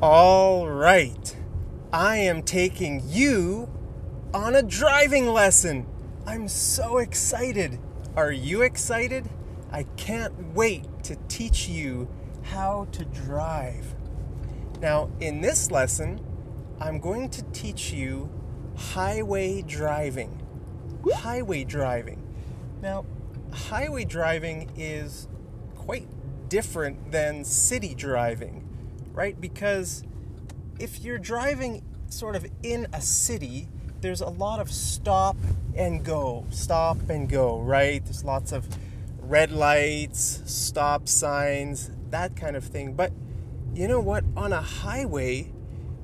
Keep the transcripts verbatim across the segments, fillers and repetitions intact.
All right, I am taking you on a driving lesson. I'm so excited. Are you excited? I can't wait to teach you how to drive. Now, in this lesson, I'm going to teach you highway driving. Highway driving. Now, highway driving is quite different than city driving. Right? Because if you're driving sort of in a city, there's a lot of stop and go, stop and go, right? There's lots of red lights, stop signs, that kind of thing. But you know what? On a highway,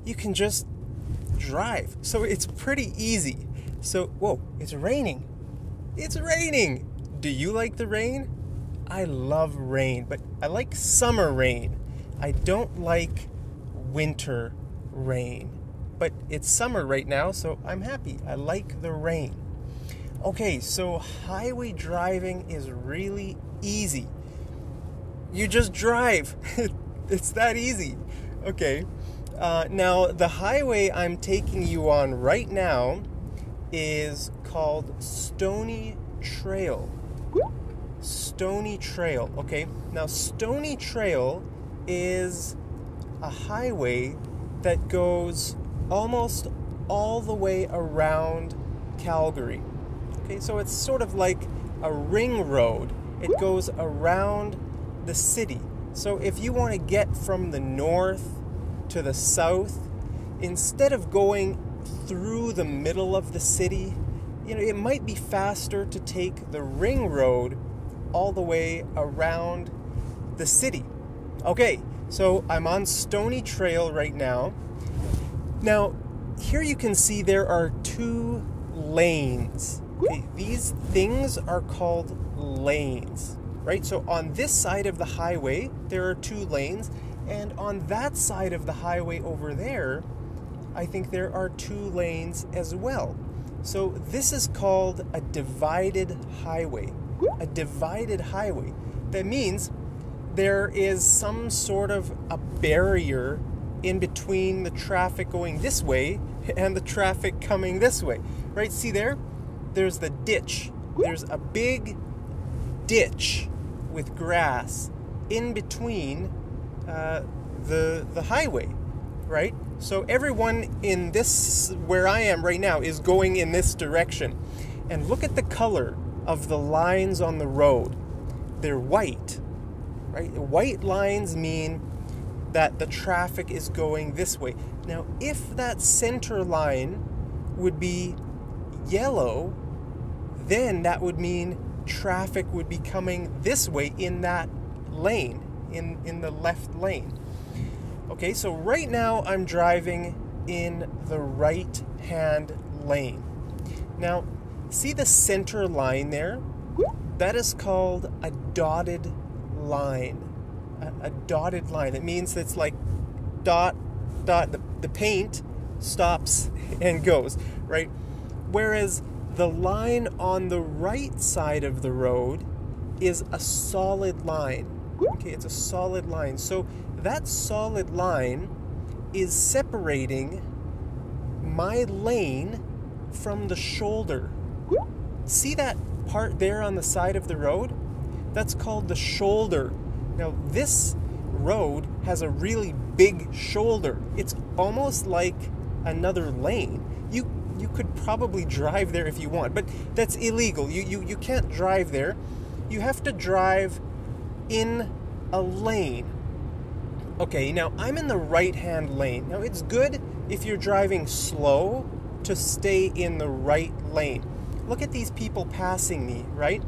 you can just drive. So it's pretty easy. So, whoa, it's raining. It's raining. Do you like the rain? I love rain, but I like summer rain. I don't like winter rain, but it's summer right now, so I'm happy. I like the rain. Okay, so highway driving is really easy. You just drive. It's that easy. Okay, uh, now the highway I'm taking you on right now is called Stony Trail. Stony Trail, okay. Now Stony Trail is a highway that goes almost all the way around Calgary. Okay, so it's sort of like a ring road. It goes around the city. So if you want to get from the north to the south, instead of going through the middle of the city, you know, it might be faster to take the ring road all the way around the city. Okay, so I'm on Stony Trail right now. Now, here you can see there are two lanes. Okay, these things are called lanes, right? So on this side of the highway, there are two lanes, and on that side of the highway over there, I think there are two lanes as well. So this is called a divided highway. A divided highway. That means there is some sort of a barrier in between the traffic going this way and the traffic coming this way, right? See there? There's the ditch. There's a big ditch with grass in between uh, the, the highway, right? So everyone in this, where I am right now, is going in this direction. And look at the color of the lines on the road. They're white. Right? White lines mean that the traffic is going this way. Now, if that center line would be yellow, then that would mean traffic would be coming this way in that lane, in, in the left lane. Okay, so right now I'm driving in the right-hand lane. Now, see the center line there? That is called a dotted line. line a, a dotted line. It means it's like dot dot the, the paint stops and goes, right? Whereas the line on the right side of the road is a solid line. Okay, it's a solid line. So that solid line is separating my lane from the shoulder. See that part there on the side of the road? That's called the shoulder. Now, this road has a really big shoulder. It's almost like another lane. You you could probably drive there if you want, but that's illegal. You, you, you can't drive there. You have to drive in a lane. Okay, now I'm in the right-hand lane. Now, it's good if you're driving slow to stay in the right lane. Look at these people passing me, right?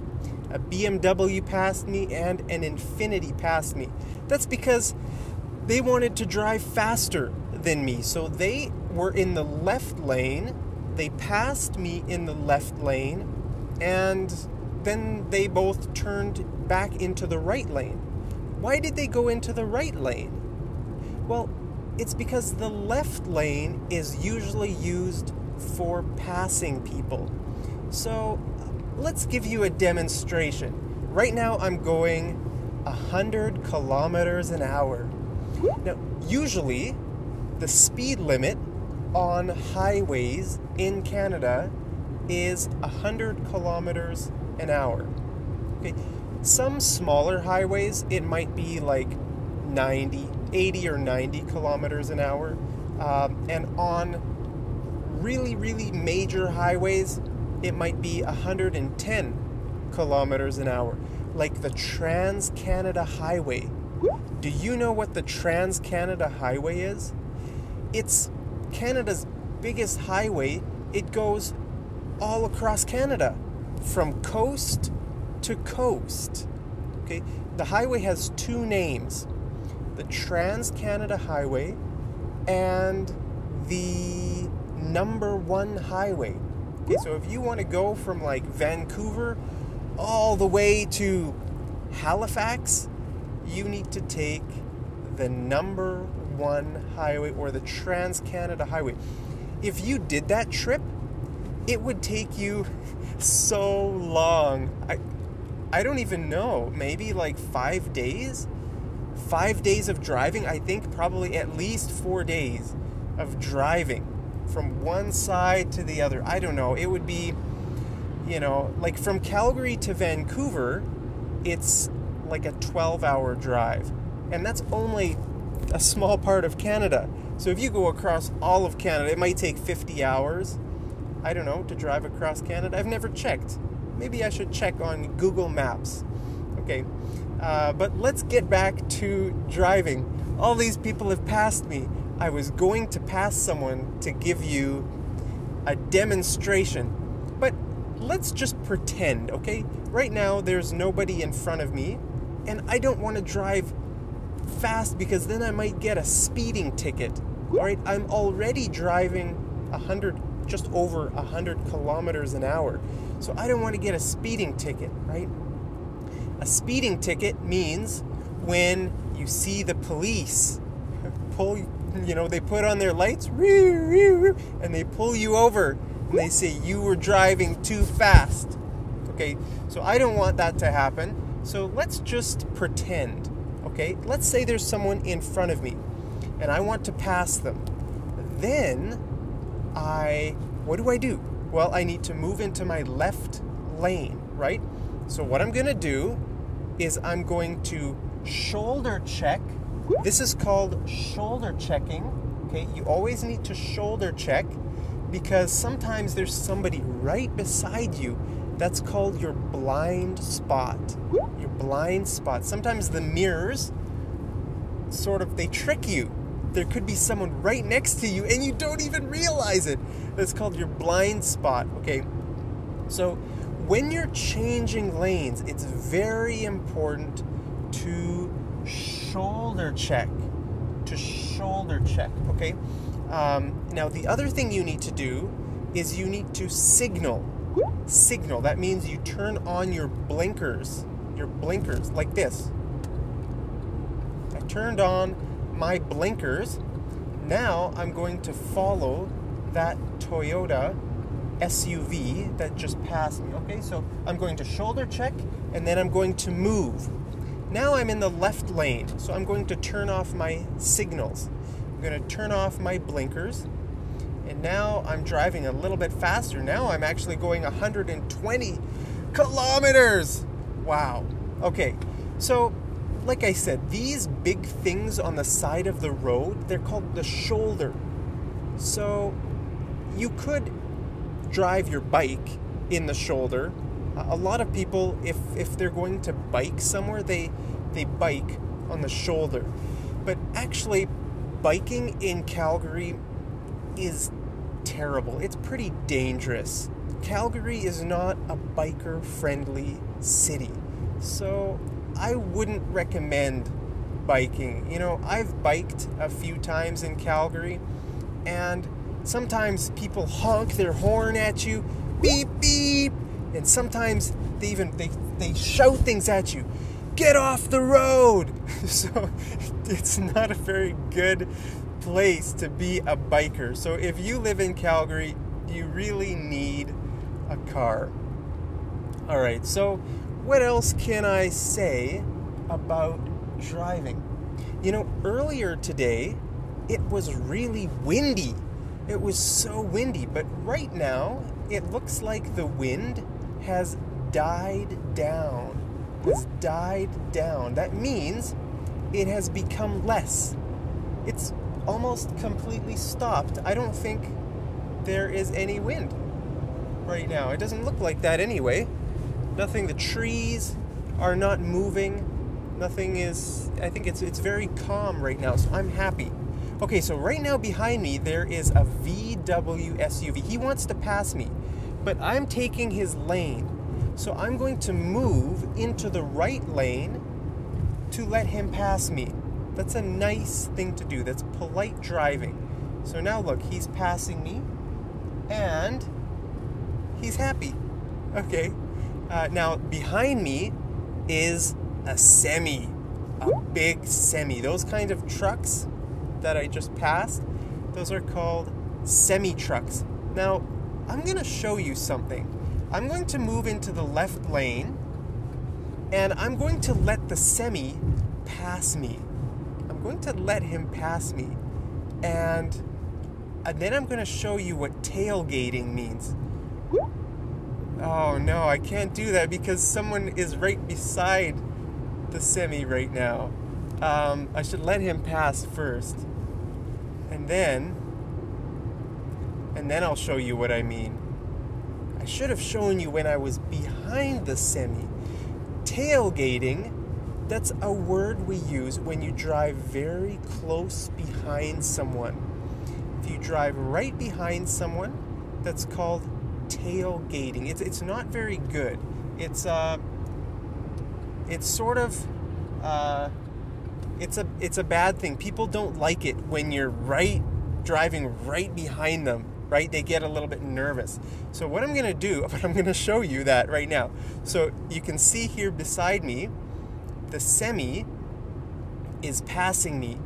A B M W passed me and an Infiniti passed me. That's because they wanted to drive faster than me. So they were in the left lane, they passed me in the left lane, and then they both turned back into the right lane. Why did they go into the right lane? Well, it's because the left lane is usually used for passing people. So let's give you a demonstration. Right now I'm going one hundred kilometers an hour. Now, usually the speed limit on highways in Canada is one hundred kilometers an hour. Okay. Some smaller highways, it might be like ninety, eighty or ninety kilometers an hour. Um, and on really, really major highways, it might be one hundred ten kilometers an hour. Like the Trans-Canada Highway. Do you know what the Trans-Canada Highway is? It's Canada's biggest highway. It goes all across Canada, from coast to coast. Okay, the highway has two names, the Trans-Canada Highway and the number one highway. Okay, so if you want to go from like Vancouver all the way to Halifax, you need to take the number one highway or the Trans-Canada Highway. If you did that trip, it would take you so long. I, I don't even know, maybe like five days? Five days of driving, I think probably at least four days of driving from one side to the other. I don't know, it would be, you know, like from Calgary to Vancouver, it's like a twelve hour drive. And that's only a small part of Canada. So if you go across all of Canada, it might take fifty hours, I don't know, to drive across Canada. I've never checked. Maybe I should check on Google Maps. Okay, uh, but let's get back to driving. All these people have passed me. I was going to pass someone to give you a demonstration, but let's just pretend, okay? Right now, there's nobody in front of me, and I don't want to drive fast because then I might get a speeding ticket. All right, I'm already driving a hundred, just over one hundred kilometers an hour. So I don't want to get a speeding ticket, right? A speeding ticket means when you see the police pull, you know, they put on their lights and they pull you over and they say you were driving too fast. Okay, so I don't want that to happen. So let's just pretend, okay? Let's say there's someone in front of me and I want to pass them. Then I, what do I do? Well, I need to move into my left lane, right? So what I'm gonna do is I'm going to shoulder check. This is called shoulder checking, okay? You always need to shoulder check because sometimes there's somebody right beside you. That's called your blind spot, your blind spot. Sometimes the mirrors sort of, they trick you. There could be someone right next to you and you don't even realize it. That's called your blind spot, okay? So when you're changing lanes, it's very important to shoulder check, to shoulder check, okay? Um, now, the other thing you need to do is you need to signal. Signal, that means you turn on your blinkers, your blinkers, like this. I turned on my blinkers. Now I'm going to follow that Toyota S U V that just passed me. Okay, so I'm going to shoulder check and then I'm going to move. Now I'm in the left lane, so I'm going to turn off my signals. I'm going to turn off my blinkers and now I'm driving a little bit faster. Now I'm actually going one hundred twenty kilometers. Wow. Okay, so like I said, these big things on the side of the road, they're called the shoulder. So you could drive your bike in the shoulder. A lot of people, if, if they're going to bike somewhere, they, they bike on the shoulder. But actually, biking in Calgary is terrible. It's pretty dangerous. Calgary is not a biker-friendly city. So I wouldn't recommend biking. You know, I've biked a few times in Calgary and sometimes people honk their horn at you, beep, beep, and sometimes they even, they, they shout things at you, get off the road. So it's not a very good place to be a biker. So if you live in Calgary, you really need a car. All right, so what else can I say about driving? You know, earlier today, it was really windy. It was so windy, but right now it looks like the wind has died down. Has died down. That means it has become less. It's almost completely stopped. I don't think there is any wind right now. It doesn't look like that anyway. Nothing, the trees are not moving. Nothing is, I think it's it's very calm right now, so I'm happy. Okay, so right now behind me there is a V W S U V. He wants to pass me, but I'm taking his lane. So I'm going to move into the right lane to let him pass me. That's a nice thing to do. That's polite driving. So now look, he's passing me and he's happy. Okay, uh, now behind me is a semi, a big semi. Those kind of trucks that I just passed, those are called semi-trucks. Now, I'm gonna show you something. I'm going to move into the left lane and I'm going to let the semi pass me. I'm going to let him pass me. And, and then I'm gonna show you what tailgating means. Oh no, I can't do that because someone is right beside the semi right now. Um, I should let him pass first, and then, and then I'll show you what I mean. I should have shown you when I was behind the semi. Tailgating, that's a word we use when you drive very close behind someone. If you drive right behind someone, that's called tailgating. It's, it's not very good. It's, uh, it's sort of, uh, It's a it's a bad thing. People don't like it when you're right driving right behind them, right? They get a little bit nervous. So what I'm going to do, but I'm going to show you that right now. So you can see here beside me, the semi is passing me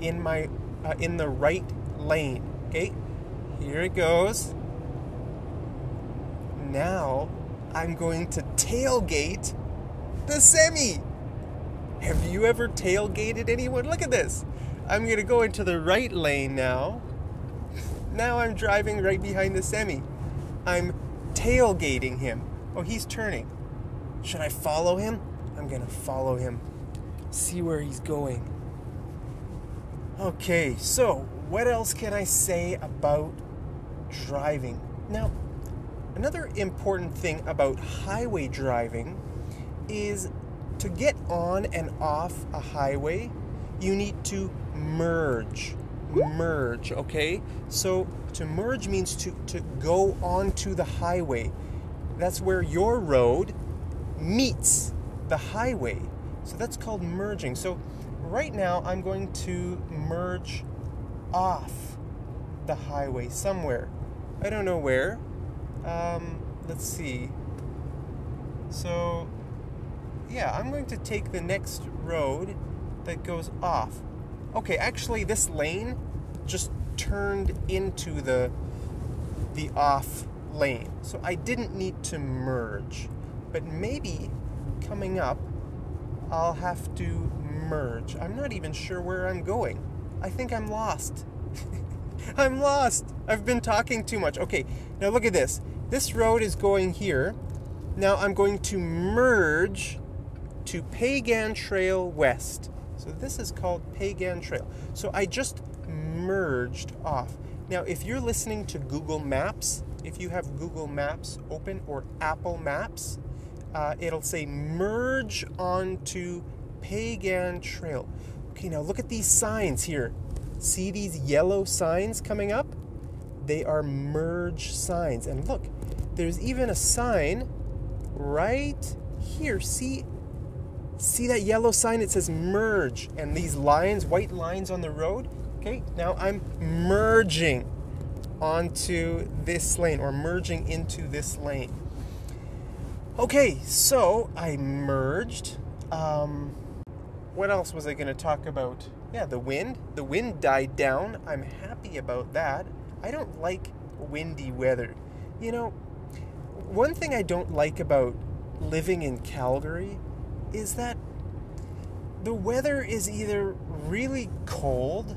in my uh, in the right lane. Okay? Here it goes. Now I'm going to tailgate the semi. Have you ever tailgated anyone? Look at this. I'm gonna go into the right lane now. Now I'm driving right behind the semi. I'm tailgating him. Oh, he's turning. Should I follow him? I'm gonna follow him. See where he's going. Okay, so what else can I say about driving? Now, another important thing about highway driving is to get on and off a highway, you need to merge. Merge, okay? So to merge means to, to go onto the highway. That's where your road meets the highway. So that's called merging. So right now I'm going to merge off the highway somewhere. I don't know where. Um, let's see. So yeah, I'm going to take the next road that goes off. Okay, actually this lane just turned into the, the off lane. So I didn't need to merge. But maybe coming up, I'll have to merge. I'm not even sure where I'm going. I think I'm lost. I'm lost. I've been talking too much. Okay, now look at this. This road is going here. Now I'm going to merge to Pagan Trail West. So this is called Pagan Trail. So I just merged off. Now if you're listening to Google Maps, if you have Google Maps open or Apple Maps, uh, it'll say merge onto Pagan Trail. Okay, now look at these signs here. See these yellow signs coming up? They are merge signs. And look, there's even a sign right here. See? See that yellow sign? It says merge, and these lines, white lines on the road. Okay, now I'm merging onto this lane, or merging into this lane. Okay, so I merged. Um, what else was I going to talk about? Yeah, the wind. The wind died down. I'm happy about that. I don't like windy weather. You know, one thing I don't like about living in Calgary is that the weather is either really cold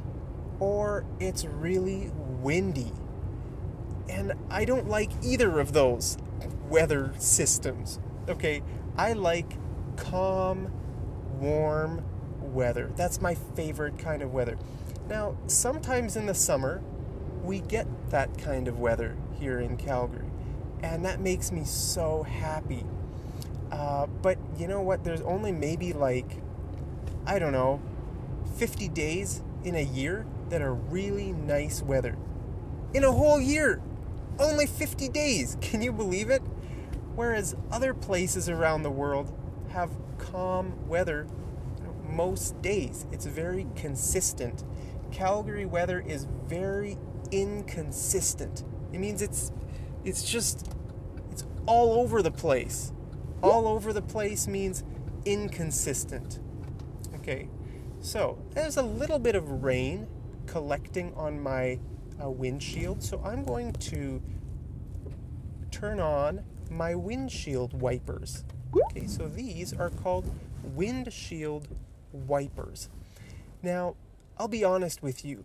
or it's really windy. And I don't like either of those weather systems. Okay, I like calm, warm weather. That's my favorite kind of weather. Now, sometimes in the summer, we get that kind of weather here in Calgary, and that makes me so happy. Uh, but you know what? There's only maybe like, I don't know, fifty days in a year that are really nice weather. In a whole year! Only fifty days! Can you believe it? Whereas other places around the world have calm weather most days. It's very consistent. Calgary weather is very inconsistent. It means it's it's just it's all over the place. All over the place means inconsistent. Okay, so there's a little bit of rain collecting on my uh, windshield, so I'm going to turn on my windshield wipers. Okay, so these are called windshield wipers. Now, I'll be honest with you.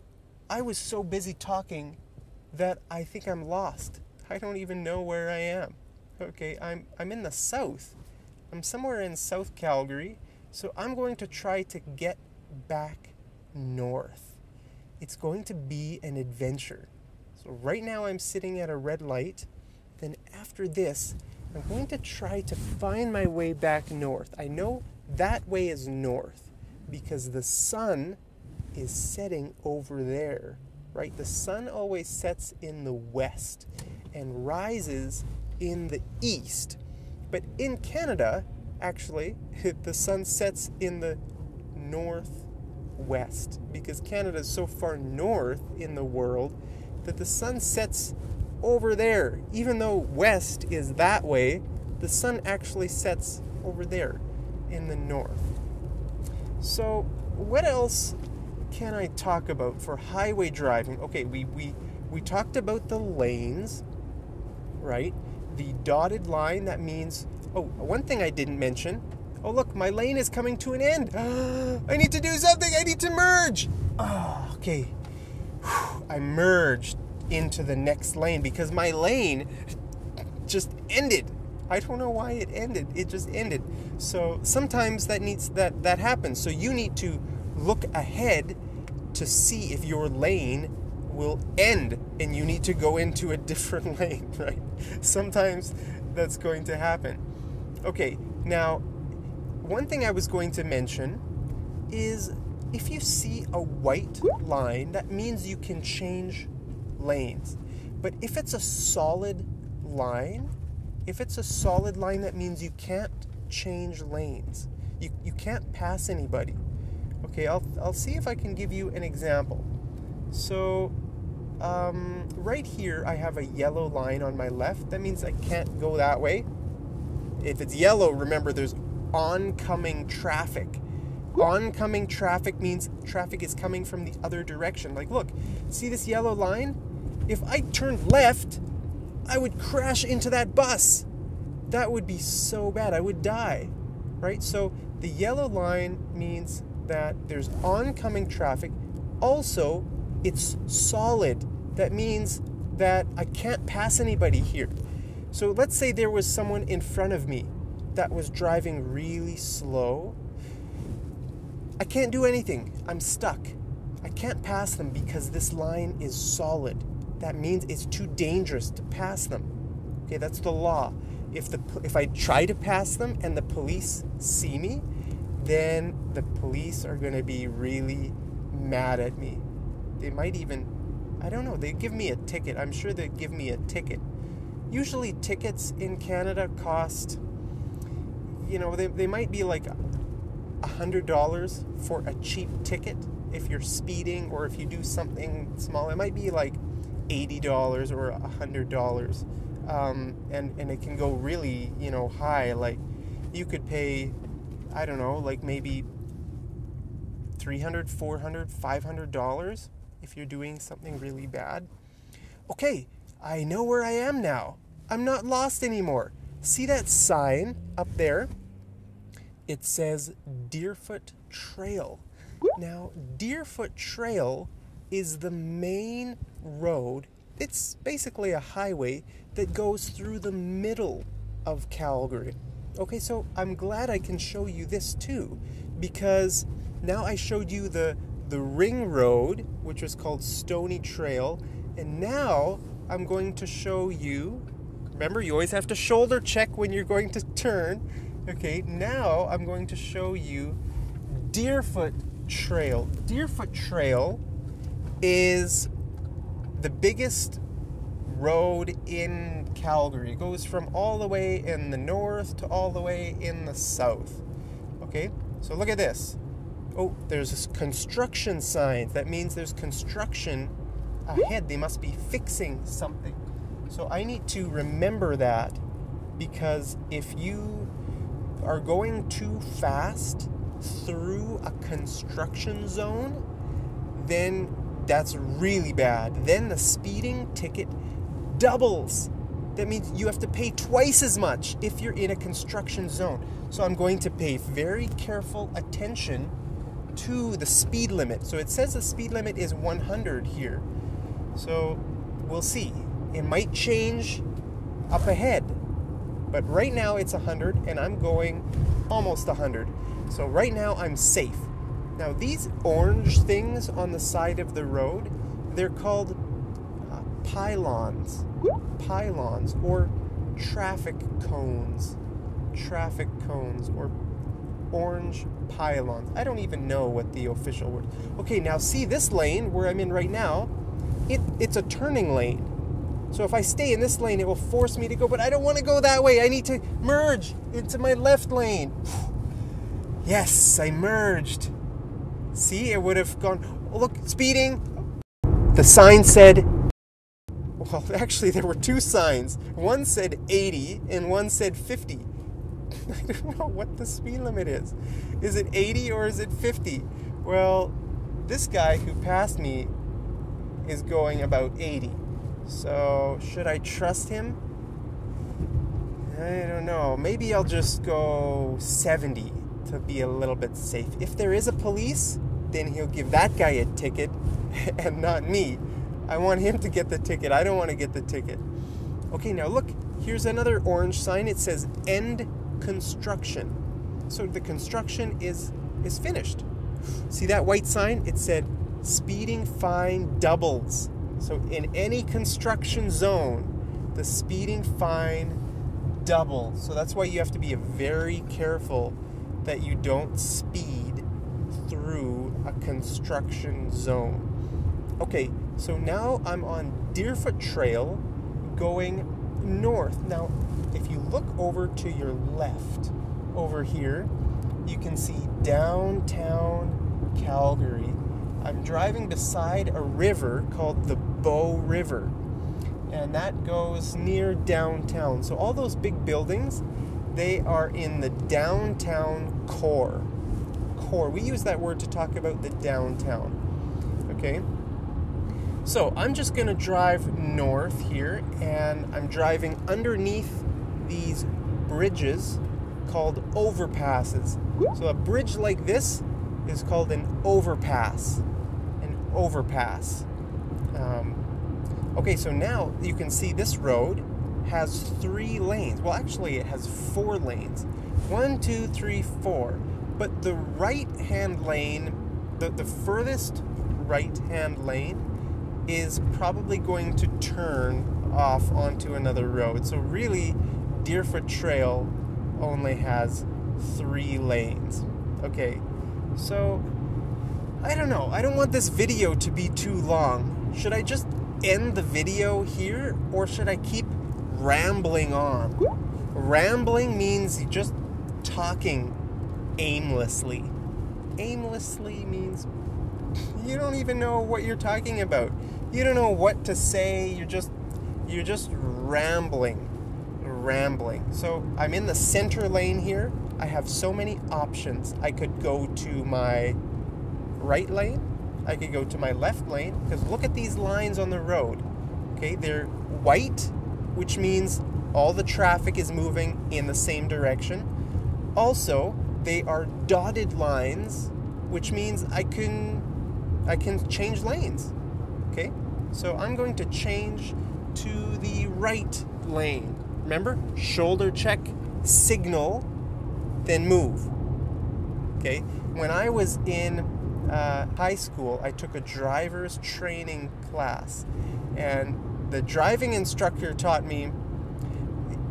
I was so busy talking that I think I'm lost. I don't even know where I am. Okay, I'm, I'm in the south. I'm somewhere in South Calgary, so I'm going to try to get back north. It's going to be an adventure. So right now I'm sitting at a red light. Then after this, I'm going to try to find my way back north. I know that way is north because the sun is setting over there, right? The sun always sets in the west and rises in the east. But in Canada, actually, the sun sets in the northwest because Canada is so far north in the world that the sun sets over there. Even though west is that way, the sun actually sets over there in the north. So what else can I talk about for highway driving? Okay, we we we talked about the lanes, right? The dotted line, that means, oh, one thing I didn't mention. Oh, look, my lane is coming to an end. I need to do something. I need to merge. Oh, okay. Whew, I merged into the next lane because my lane just ended. I don't know why it ended. It just ended. So sometimes that needs that that happens. So you need to look ahead to see if your lane will end and you need to go into a different lane, right? Sometimes that's going to happen. Okay, now one thing I was going to mention is if you see a white line, that means you can change lanes. But if it's a solid line, if it's a solid line, that means you can't change lanes. You, you can't pass anybody. Okay, I'll, I'll see if I can give you an example. So, um, right here I have a yellow line on my left. That means I can't go that way. If it's yellow, remember there's oncoming traffic. Oncoming traffic means traffic is coming from the other direction. Like, look, see this yellow line? If I turned left, I would crash into that bus. That would be so bad. I would die, right? So the yellow line means that there's oncoming traffic. Also, it's solid. That means that I can't pass anybody here. So let's say there was someone in front of me that was driving really slow. I can't do anything. I'm stuck. I can't pass them because this line is solid. That means it's too dangerous to pass them. Okay, that's the law. If the if I try to pass them and the police see me, then the police are going to be really mad at me. They might even, I don't know, they give me a ticket. I'm sure they give me a ticket. Usually tickets in Canada cost, you know, they, they might be like one hundred dollars for a cheap ticket if you're speeding or if you do something small. It might be like eighty dollars or one hundred dollars. Um, and, and it can go really, you know, high. Like you could pay, I don't know, like maybe three hundred dollars, four hundred dollars, five hundred dollars if you're doing something really bad. Okay, I know where I am now. I'm not lost anymore. See that sign up there? It says Deerfoot Trail. Now, Deerfoot Trail is the main road. It's basically a highway that goes through the middle of Calgary. Okay, so I'm glad I can show you this too, because now I showed you the, the ring road, which was called Stony Trail, and now I'm going to show you, remember you always have to shoulder check when you're going to turn. Okay, now I'm going to show you Deerfoot Trail. Deerfoot Trail is the biggest road in Calgary. It goes from all the way in the north to all the way in the south. Okay, so look at this. Oh, there's construction signs. That means there's construction ahead. They must be fixing something. So I need to remember that, because if you are going too fast through a construction zone, then that's really bad. Then the speeding ticket doubles. That means you have to pay twice as much if you're in a construction zone. So I'm going to pay very careful attention to the speed limit. So it says the speed limit is one hundred here. So we'll see. It might change up ahead. But right now it's one hundred and I'm going almost one hundred. So right now I'm safe. Now these orange things on the side of the road, they're called uh, pylons. Pylons or traffic cones. Traffic cones or orange pylons. I don't even know what the official word is. Okay, now see this lane where I'm in right now, it, it's a turning lane. So if I stay in this lane, it will force me to go, but I don't want to go that way. I need to merge into my left lane. Yes, I merged. See, it would have gone, oh, look, speeding. The sign said, well, actually there were two signs. One said eighty and one said fifty. I don't know what the speed limit is. Is it eighty or is it fifty? Well, this guy who passed me is going about eighty. So, should I trust him? I don't know. Maybe I'll just go seventy to be a little bit safe. If there is a police, then he'll give that guy a ticket and not me. I want him to get the ticket. I don't want to get the ticket. Okay, now look. Here's another orange sign. It says end construction. So the construction is, is finished. See that white sign? It said speeding fine doubles. So in any construction zone, the speeding fine doubles. So that's why you have to be very careful that you don't speed through a construction zone. Okay, so now I'm on Deerfoot Trail going north. Now, if you look over to your left over here, you can see downtown Calgary. I'm driving beside a river called the Bow River, and that goes near downtown. So all those big buildings, they are in the downtown core. Core. We use that word to talk about the downtown. Okay? So I'm just going to drive north here, and I'm driving underneath these bridges called overpasses. So a bridge like this is called an overpass. overpass. Um, okay, so now you can see this road has three lanes. Well, actually it has four lanes. One, two, three, four. But the right-hand lane, the, the furthest right-hand lane is probably going to turn off onto another road. So really, Deerfoot Trail only has three lanes. Okay, so I don't know. I don't want this video to be too long. Should I just end the video here, or should I keep rambling on? Rambling means just talking aimlessly. Aimlessly means you don't even know what you're talking about. You don't know what to say. You're just you're just rambling, rambling. So I'm in the center lane here. I have so many options. I could go to my right lane, I could go to my left lane, because look at these lines on the road. Okay, they're white, which means all the traffic is moving in the same direction. Also, they are dotted lines, which means I can I can change lanes, okay? So I'm going to change to the right lane. Remember, shoulder check, signal, then move, okay? When I was in uh, high school, I took a driver's training class, and the driving instructor taught me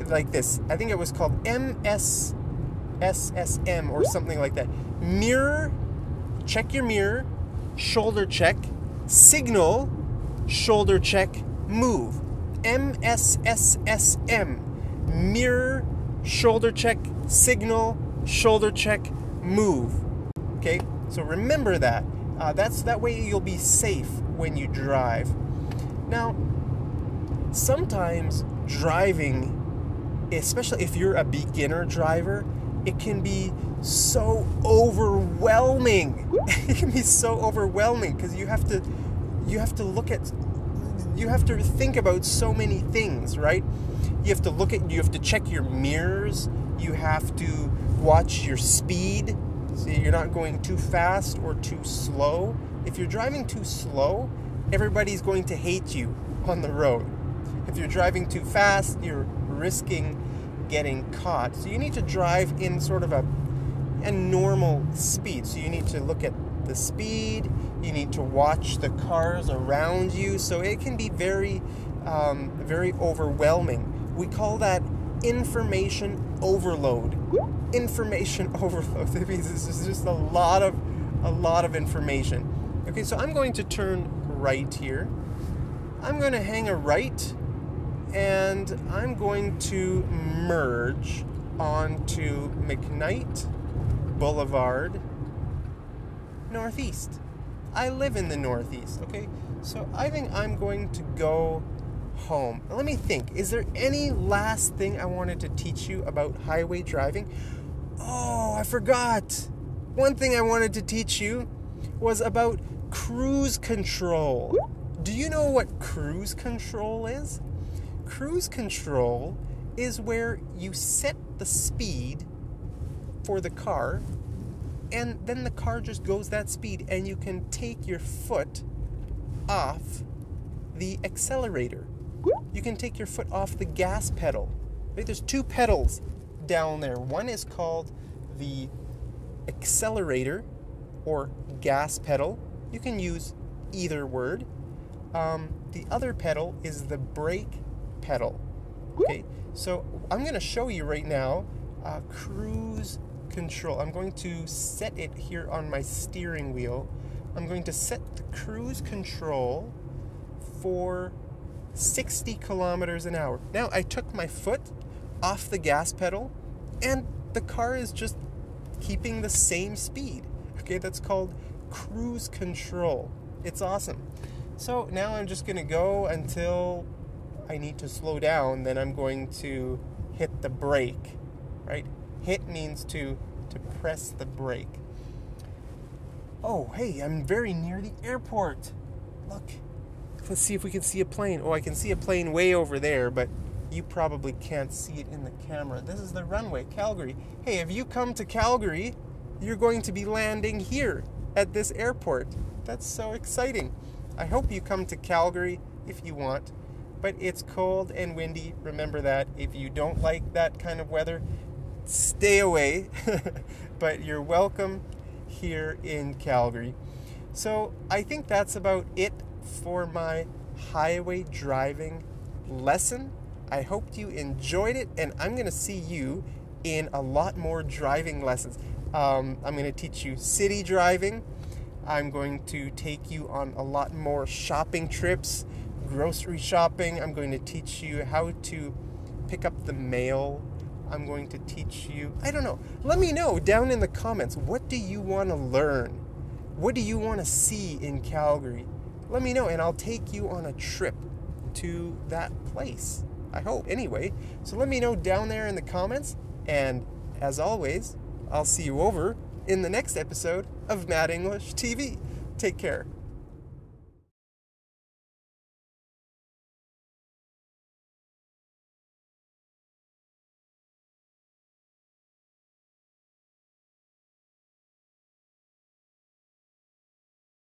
like this. I think it was called M S S S M or something like that. Mirror, check your mirror, shoulder check, signal, shoulder check, move. M S S S M, mirror, shoulder check, signal, shoulder check, move. Okay, so remember that. Uh, that's that way you'll be safe when you drive. Now, sometimes driving, especially if you're a beginner driver, it can be so overwhelming. It can be so overwhelming because you have to, you have to look at, you have to think about so many things, right? You have to look at, you have to check your mirrors. You have to watch your speed, so you're not going too fast or too slow. If you're driving too slow, everybody's going to hate you on the road. If you're driving too fast, you're risking getting caught. So you need to drive in sort of a, a normal speed. So you need to look at the speed, you need to watch the cars around you. So it can be very, um, very overwhelming. We call that information overload. Information overload. That means it's just a lot of, a lot of information. Okay, so I'm going to turn right here. I'm going to hang a right, and I'm going to merge onto McKnight Boulevard Northeast. I live in the Northeast, okay? So I think I'm going to go home. Let me think. Is there any last thing I wanted to teach you about highway driving? Oh, I forgot. One thing I wanted to teach you was about cruise control. Do you know what cruise control is? Cruise control is where you set the speed for the car, and then the car just goes that speed, and you can take your foot off the accelerator. You can take your foot off the gas pedal. Right? There's two pedals down there. One is called the accelerator or gas pedal. You can use either word. Um, the other pedal is the brake pedal. Okay, so I'm going to show you right now uh, cruise control. I'm going to set it here on my steering wheel. I'm going to set the cruise control for sixty kilometers an hour. Now I took my foot off the gas pedal, and the car is just keeping the same speed. Okay, that's called cruise control. It's awesome. So now I'm just going to go until I need to slow down, then I'm going to hit the brake, right? Hit means to, to press the brake. Oh, hey, I'm very near the airport. Look, let's see if we can see a plane. Oh, I can see a plane way over there, but you probably can't see it in the camera. This is the runway, Calgary. Hey, if you come to Calgary, you're going to be landing here at this airport. That's so exciting. I hope you come to Calgary if you want. But it's cold and windy, remember that. If you don't like that kind of weather, stay away. But you're welcome here in Calgary. So I think that's about it for my highway driving lesson. I hope you enjoyed it, and I'm gonna see you in a lot more driving lessons. Um, I'm gonna teach you city driving. I'm going to take you on a lot more shopping trips, grocery shopping. I'm going to teach you how to pick up the mail. I'm going to teach you, I don't know, let me know down in the comments, what do you want to learn? What do you want to see in Calgary? Let me know, and I'll take you on a trip to that place, I hope. Anyway, so let me know down there in the comments, and as always, I'll see you over in the next episode of Mad English T V. Take care.